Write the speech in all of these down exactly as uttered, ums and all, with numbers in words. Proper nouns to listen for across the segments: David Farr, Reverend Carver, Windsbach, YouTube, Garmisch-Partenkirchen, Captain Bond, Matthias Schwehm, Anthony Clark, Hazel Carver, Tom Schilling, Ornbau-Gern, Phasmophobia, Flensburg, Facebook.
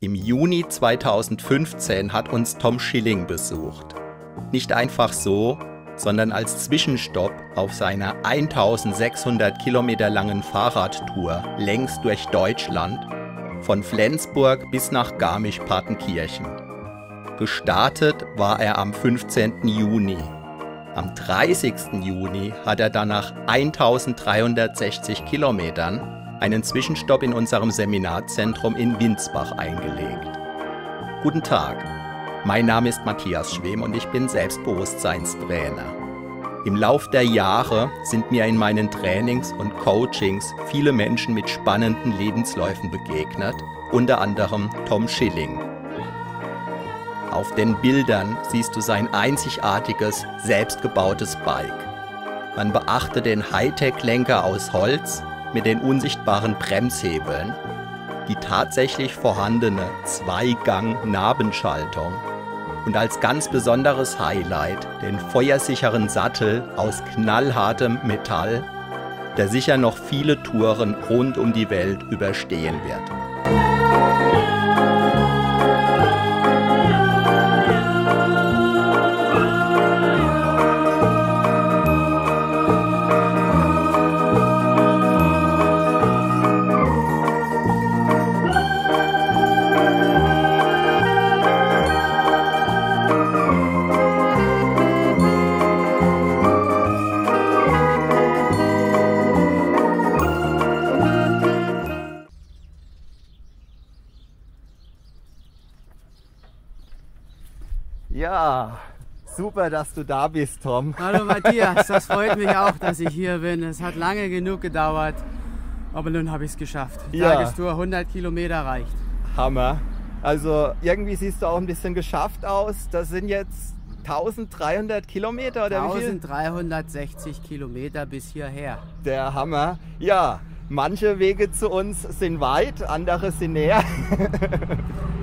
Im Juni zweitausendfünfzehn hat uns Tom Schilling besucht. Nicht einfach so, sondern als Zwischenstopp auf seiner eintausendsechshundert Kilometer langen Fahrradtour längs durch Deutschland, von Flensburg bis nach Garmisch-Partenkirchen. Gestartet war er am fünfzehnten Juni. Am dreißigsten Juni hat er dann nach eintausenddreihundertsechzig Kilometern einen Zwischenstopp in unserem Seminarzentrum in Windsbach eingelegt. Guten Tag, mein Name ist Matthias Schwehm und ich bin Selbstbewusstseinstrainer. Im Lauf der Jahre sind mir in meinen Trainings und Coachings viele Menschen mit spannenden Lebensläufen begegnet, unter anderem Tom Schilling. Auf den Bildern siehst du sein einzigartiges, selbstgebautes Bike. Man beachte den Hightech-Lenker aus Holz mit den unsichtbaren Bremshebeln, die tatsächlich vorhandene Zweigang-Nabenschaltung und als ganz besonderes Highlight den feuersicheren Sattel aus knallhartem Metall, der sicher noch viele Touren rund um die Welt überstehen wird. Ja, super, dass du da bist, Tom. Hallo Matthias, das freut mich auch, dass ich hier bin. Es hat lange genug gedauert, aber nun habe ich es geschafft. Ja. Tagestour hundert Kilometer reicht. Hammer. Also irgendwie siehst du auch ein bisschen geschafft aus. Das sind jetzt eintausenddreihundert Kilometer oder wie viel? eintausenddreihundertsechzig Kilometer bis hierher. Der Hammer. Ja, manche Wege zu uns sind weit, andere sind näher.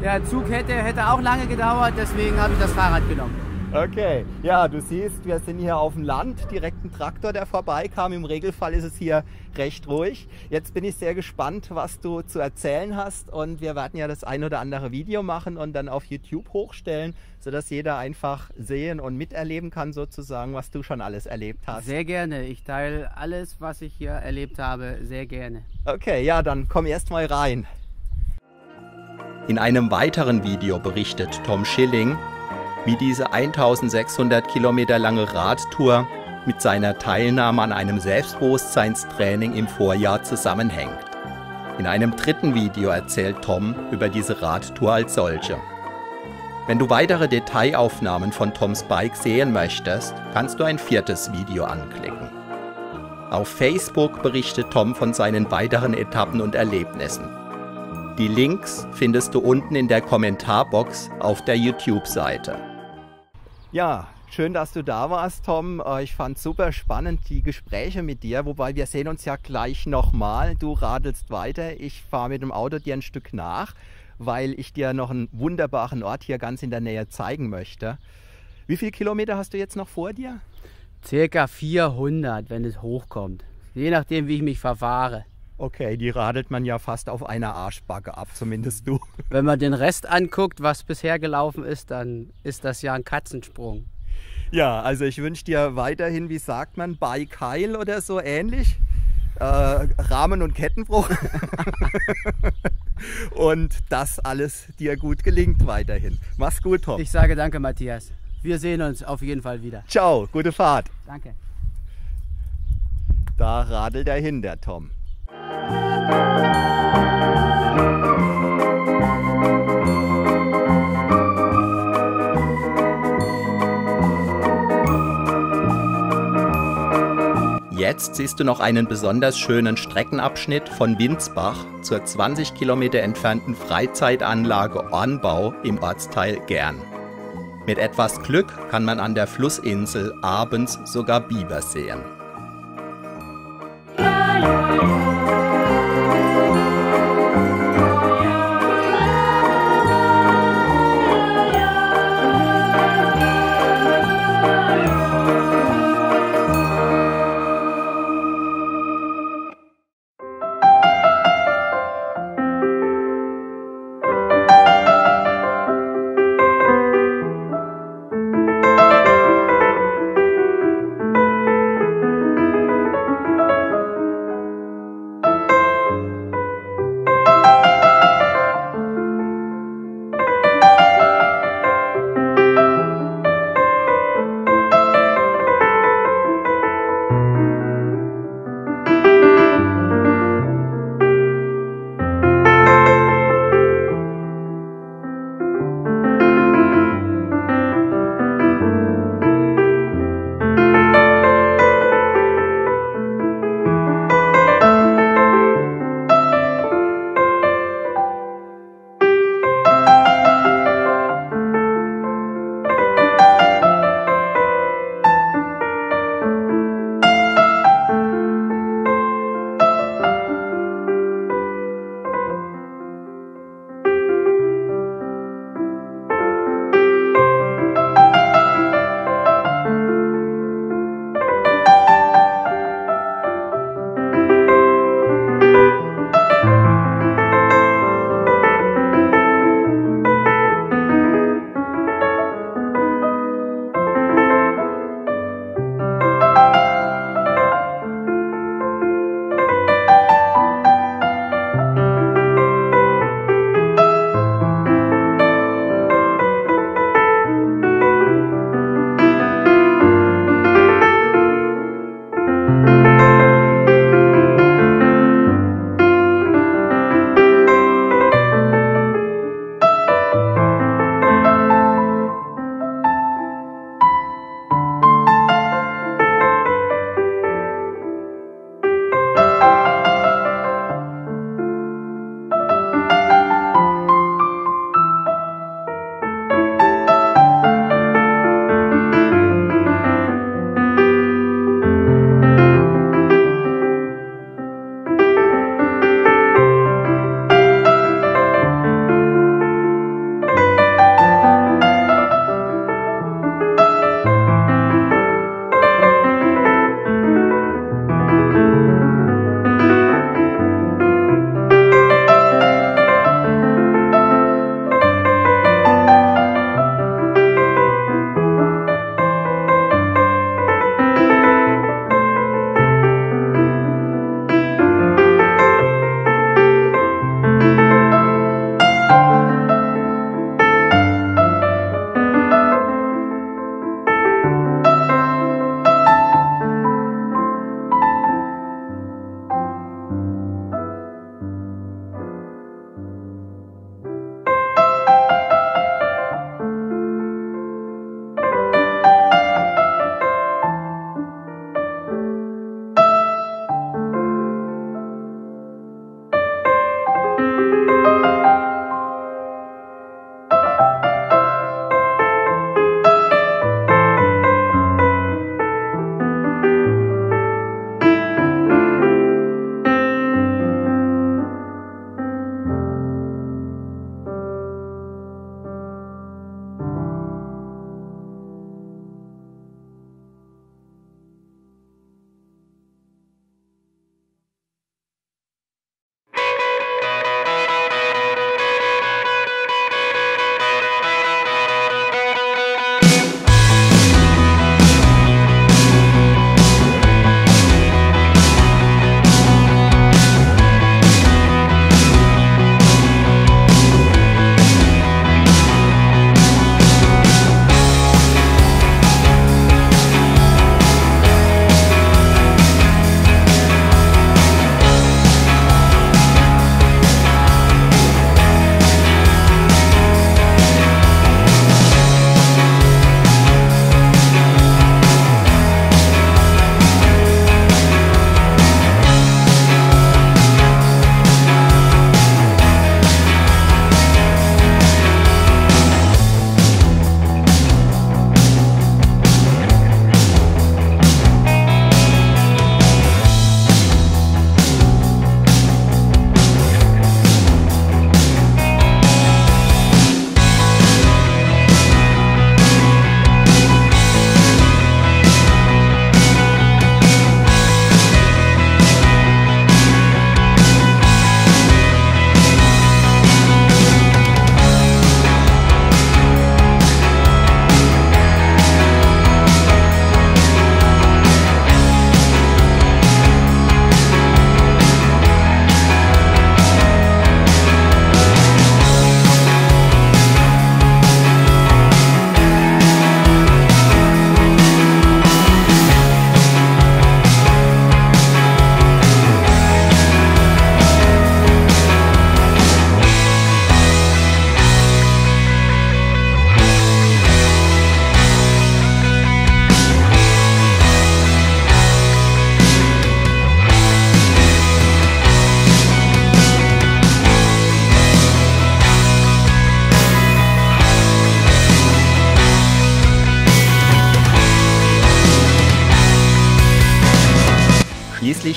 Der Zug hätte, hätte auch lange gedauert, deswegen habe ich das Fahrrad genommen. Okay, ja, du siehst, wir sind hier auf dem Land, direkt ein Traktor, der vorbeikam. Im Regelfall ist es hier recht ruhig. Jetzt bin ich sehr gespannt, was du zu erzählen hast, und wir werden ja das ein oder andere Video machen und dann auf YouTube hochstellen, sodass jeder einfach sehen und miterleben kann sozusagen, was du schon alles erlebt hast. Sehr gerne, ich teile alles, was ich hier erlebt habe, sehr gerne. Okay, ja, dann komm erst mal rein. In einem weiteren Video berichtet Tom Schilling, wie diese eintausendsechshundert Kilometer lange Radtour mit seiner Teilnahme an einem Selbstbewusstseinstraining im Vorjahr zusammenhängt. In einem dritten Video erzählt Tom über diese Radtour als solche. Wenn du weitere Detailaufnahmen von Toms Bike sehen möchtest, kannst du ein viertes Video anklicken. Auf Facebook berichtet Tom von seinen weiteren Etappen und Erlebnissen. Die Links findest du unten in der Kommentarbox auf der YouTube-Seite. Ja, schön, dass du da warst, Tom. Ich fand super spannend die Gespräche mit dir, wobei wir sehen uns ja gleich nochmal. Du radelst weiter, ich fahre mit dem Auto dir ein Stück nach, weil ich dir noch einen wunderbaren Ort hier ganz in der Nähe zeigen möchte. Wie viele Kilometer hast du jetzt noch vor dir? Circa vierhundert, wenn es hochkommt. Je nachdem, wie ich mich verfahre. Okay, die radelt man ja fast auf einer Arschbacke ab, zumindest du. Wenn man den Rest anguckt, was bisher gelaufen ist, dann ist das ja ein Katzensprung. Ja, also ich wünsche dir weiterhin, wie sagt man, Bike Heil oder so ähnlich. Äh, Rahmen- und Kettenbruch. Und dass alles dir gut gelingt weiterhin. Mach's gut, Tom. Ich sage danke, Matthias. Wir sehen uns auf jeden Fall wieder. Ciao, gute Fahrt. Danke. Da radelt er hin, der Tom. Jetzt siehst du noch einen besonders schönen Streckenabschnitt von Windsbach zur zwanzig Kilometer entfernten Freizeitanlage Ornbau im Ortsteil Gern. Mit etwas Glück kann man an der Flussinsel abends sogar Biber sehen. Thank you.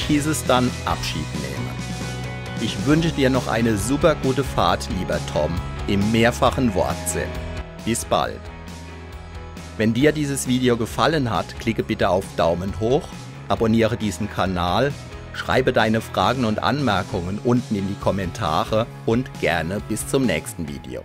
hieß es dann Abschied nehmen. Ich wünsche dir noch eine super gute Fahrt, lieber Tom, im mehrfachen Wortsinn. Bis bald. Wenn dir dieses Video gefallen hat, klicke bitte auf Daumen hoch, abonniere diesen Kanal, schreibe deine Fragen und Anmerkungen unten in die Kommentare und gerne bis zum nächsten Video.